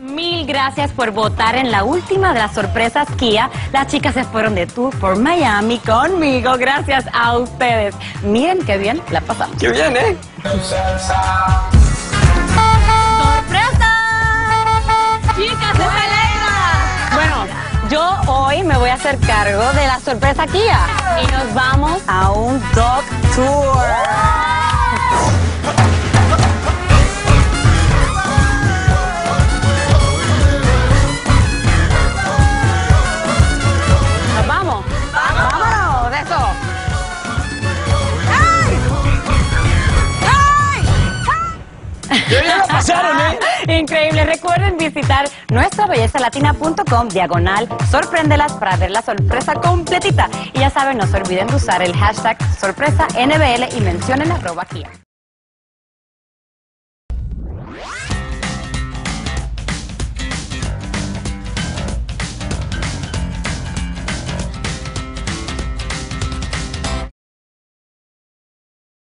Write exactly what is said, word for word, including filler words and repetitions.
Mil gracias por votar en la última de las sorpresas Kia. Las chicas se fueron de tour por Miami conmigo. Gracias a ustedes. Miren qué bien la pasamos. Qué bien, ¿eh? ¡Sorpresa! ¡Chicas, se alegra! Bueno, yo hoy me voy a hacer cargo de la sorpresa Kia. Y nos vamos a un dog tour. Increíble, recuerden visitar nuestra belleza latina punto com diagonal sorpréndelas para ver la sorpresa completita. Y ya saben, no se olviden de usar el hashtag sorpresa N B L y mencionen arroba Kia.